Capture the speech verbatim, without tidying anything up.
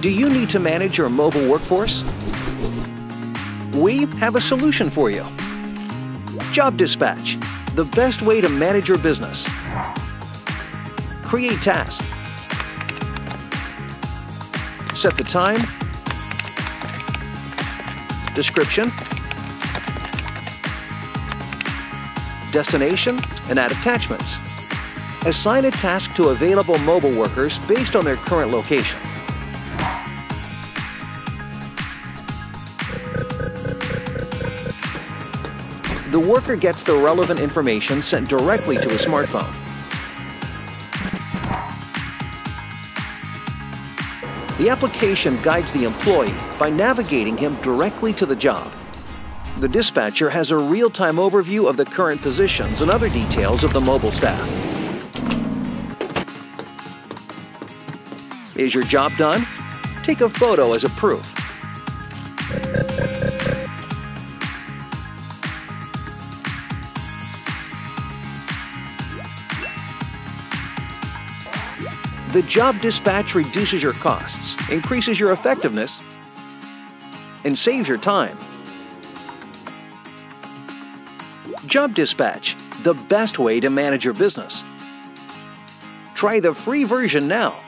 Do you need to manage your mobile workforce? We have a solution for you. Job Dispatch, the best way to manage your business. Create tasks. Set the time, description, destination, and add attachments. Assign a task to available mobile workers based on their current location. The worker gets the relevant information sent directly to a smartphone. The application guides the employee by navigating him directly to the job. The dispatcher has a real-time overview of the current positions and other details of the mobile staff. Is your job done? Take a photo as a proof. The Job Dispatch reduces your costs, increases your effectiveness, and saves your time. Job Dispatch, the best way to manage your business. Try the free version now.